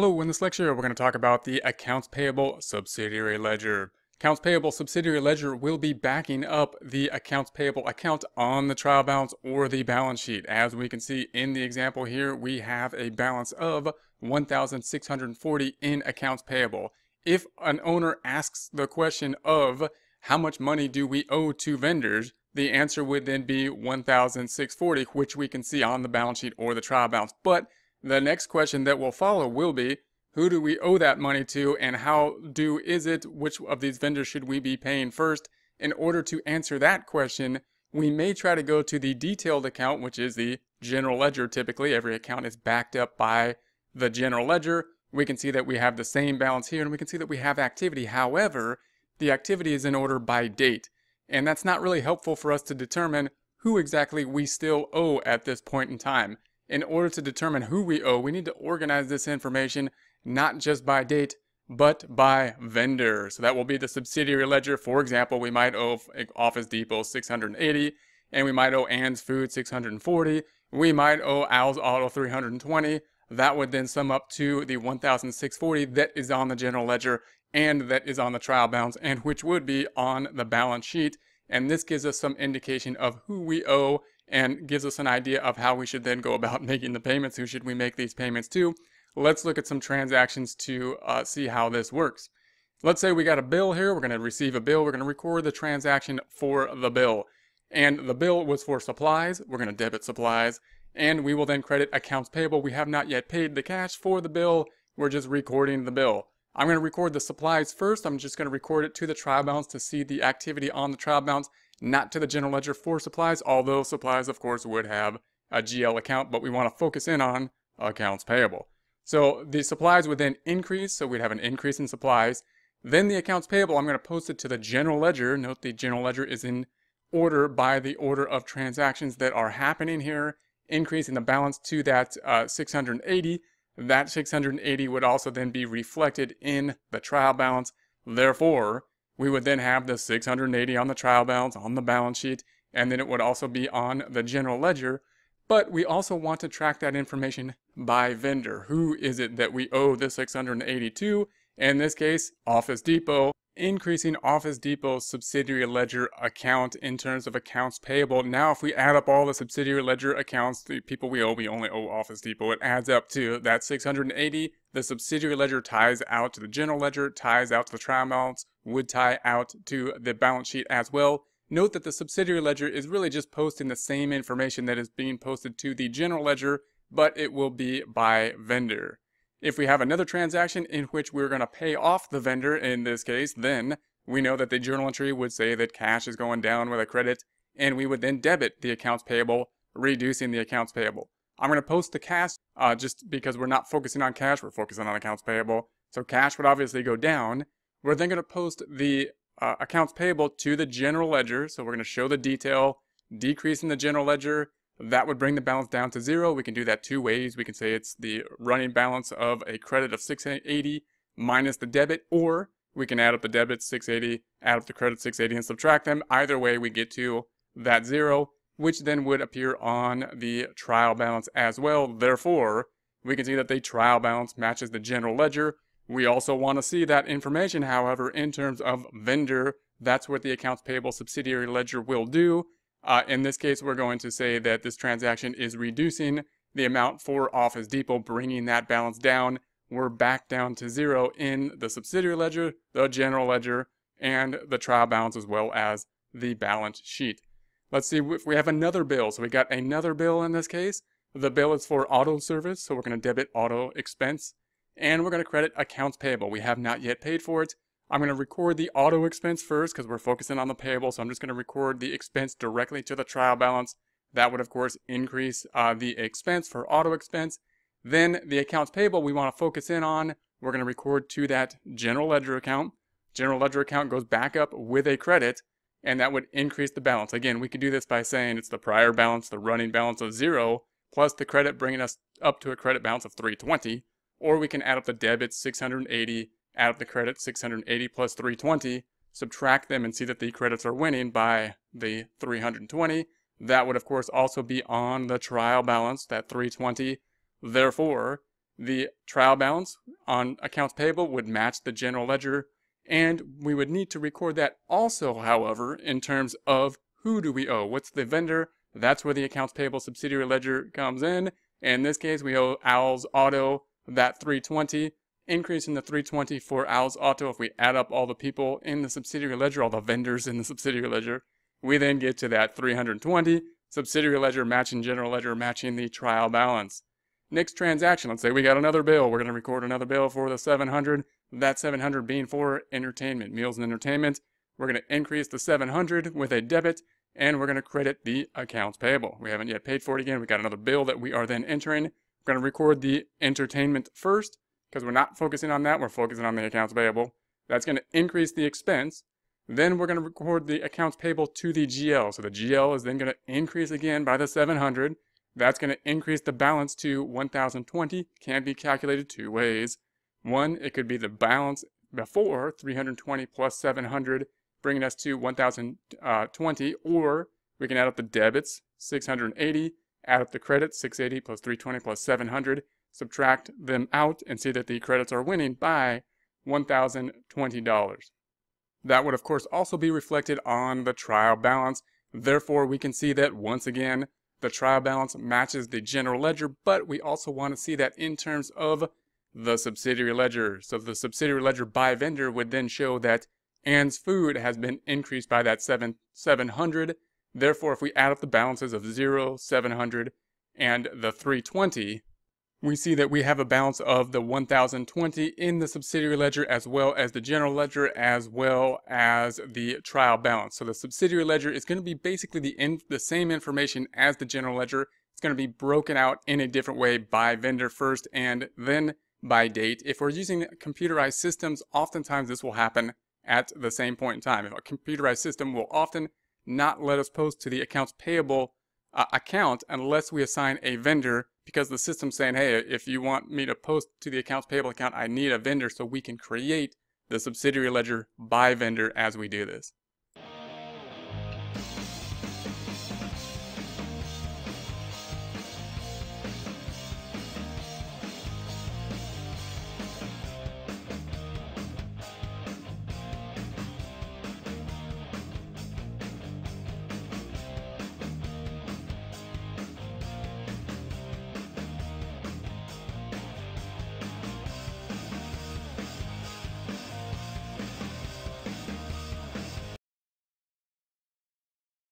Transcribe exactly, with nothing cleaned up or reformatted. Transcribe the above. Hello, in this lecture we're going to talk about the Accounts Payable Subsidiary Ledger. Accounts Payable Subsidiary Ledger will be backing up the Accounts Payable account on the trial balance or the balance sheet. As we can see in the example here, we have a balance of one thousand six hundred forty dollars in accounts payable. If an owner asks the question of how much money do we owe to vendors, the answer would then be one thousand six hundred forty dollars, which we can see on the balance sheet or the trial balance. But the next question that will follow will be, who do we owe that money to and how due is it? Which of these vendors should we be paying first? In order to answer that question, we may try to go to the detailed account, which is the general ledger. Typically, every account is backed up by the general ledger. We can see that we have the same balance here and we can see that we have activity. However, the activity is in order by date, and that's not really helpful for us to determine who exactly we still owe at this point in time. In order to determine who we owe, we need to organize this information not just by date, but by vendor. So that will be the subsidiary ledger. For example, we might owe Office Depot six hundred eighty, and we might owe Ann's Food six hundred forty. We might owe Al's Auto three hundred twenty. That would then sum up to the one thousand six hundred forty that is on the general ledger and that is on the trial balance, and which would be on the balance sheet. And this gives us some indication of who we owe and gives us an idea of how we should then go about making the payments. Who should we make these payments to? Let's look at some transactions to uh, see how this works. Let's say we got a bill here. We're going to receive a bill. We're going to record the transaction for the bill. And the bill was for supplies. We're going to debit supplies. And we will then credit accounts payable. We have not yet paid the cash for the bill. We're just recording the bill. I'm going to record the supplies first. I'm just going to record it to the trial balance to see the activity on the trial balance, not to the general ledger for supplies, although supplies, of course, would have a G L account, but we want to focus in on accounts payable. So the supplies would then increase, so we'd have an increase in supplies. Then the accounts payable, I'm going to post it to the general ledger. Note the general ledger is in order by the order of transactions that are happening here, increasing the balance to that uh, six hundred eighty. That six hundred eighty would also then be reflected in the trial balance. Therefore, we would then have the six hundred eighty on the trial balance, on the balance sheet, and then it would also be on the general ledger. But we also want to track that information by vendor. Who is it that we owe the six hundred eighty to? In this case, Office Depot, increasing Office Depot's subsidiary ledger account in terms of accounts payable. Now, if we add up all the subsidiary ledger accounts, the people we owe, we only owe Office Depot. It adds up to that six hundred eighty. The subsidiary ledger ties out to the general ledger, ties out to the trial balance, would tie out to the balance sheet as well. Note that the subsidiary ledger is really just posting the same information that is being posted to the general ledger, but it will be by vendor. If we have another transaction in which we're going to pay off the vendor, in this case, then we know that the journal entry would say that cash is going down with a credit, and we would then debit the accounts payable, reducing the accounts payable. I'm going to post the cash uh, just because we're not focusing on cash, we're focusing on accounts payable. So cash would obviously go down. We're then going to post the uh, accounts payable to the general ledger. So we're going to show the detail, decrease in the general ledger. That would bring the balance down to zero. We can do that two ways. We can say it's the running balance of a credit of six hundred eighty minus the debit, or we can add up the debit six hundred eighty, add up the credit six hundred eighty and subtract them. Either way, we get to that zero, which then would appear on the trial balance as well. Therefore, we can see that the trial balance matches the general ledger. We also want to see that information, however, in terms of vendor. That's what the accounts payable subsidiary ledger will do. Uh, in this case, we're going to say that this transaction is reducing the amount for Office Depot, bringing that balance down. We're back down to zero in the subsidiary ledger, the general ledger, and the trial balance, as well as the balance sheet. Let's see if we have another bill. So we got another bill in this case. The bill is for auto service, so we're going to debit auto expense, and we're going to credit accounts payable. We have not yet paid for it. I'm going to record the auto expense first because we're focusing on the payable, so I'm just going to record the expense directly to the trial balance. That would, of course, increase uh, the expense for auto expense. Then the accounts payable we want to focus in on, we're going to record to that general ledger account. General ledger account goes back up with a credit, and that would increase the balance. Again, we could do this by saying it's the prior balance, the running balance of zero, plus the credit bringing us up to a credit balance of three hundred twenty, or we can add up the debit six hundred eighty, add up the credit six hundred eighty plus three hundred twenty, subtract them and see that the credits are winning by the three hundred twenty. That would, of course, also be on the trial balance, that three hundred twenty. Therefore, the trial balance on accounts payable would match the general ledger, and we would need to record that also, however, in terms of who do we owe, what's the vendor. That's where the accounts payable subsidiary ledger comes in. In this case, we owe Owls Auto that three twenty. Increase in the three twenty for Owls Auto. If we add up all the people in the subsidiary ledger, all the vendors in the subsidiary ledger, we then get to that three hundred twenty. Subsidiary ledger matching general ledger matching the trial balance. Next transaction, let's say we got another bill. We're going to record another bill for the seven hundred. That seven hundred being for entertainment, meals and entertainment. We're going to increase the seven hundred with a debit, and we're going to credit the accounts payable. We haven't yet paid for it again. We got another bill that we are then entering. We're going to record the entertainment first because we're not focusing on that. We're focusing on the accounts payable. That's going to increase the expense. Then we're going to record the accounts payable to the G L. So the G L is then going to increase again by the seven hundred. That's going to increase the balance to one thousand twenty. Can be calculated two ways. One, it could be the balance before three hundred twenty plus seven hundred, bringing us to one thousand twenty, or we can add up the debits, six hundred eighty, add up the credits, six hundred eighty plus three hundred twenty plus seven hundred, subtract them out, and see that the credits are winning by one thousand twenty dollars. That would, of course, also be reflected on the trial balance. Therefore, we can see that, once again, the trial balance matches the general ledger, but we also want to see that in terms of the subsidiary ledger. So the subsidiary ledger by vendor would then show that Ann's Food has been increased by that seven hundred. Therefore, if we add up the balances of zero, seven hundred, and the three twenty, we see that we have a balance of the one thousand twenty in the subsidiary ledger, as well as the general ledger, as well as the trial balance. So the subsidiary ledger is going to be basically the, in, the same information as the general ledger. It's going to be broken out in a different way by vendor first and then by date. If we're using computerized systems, oftentimes this will happen at the same point in time. A computerized system will often not let us post to the accounts payable uh, account unless we assign a vendor, because the system's saying, hey, if you want me to post to the accounts payable account, I need a vendor, so we can create the subsidiary ledger by vendor as we do this.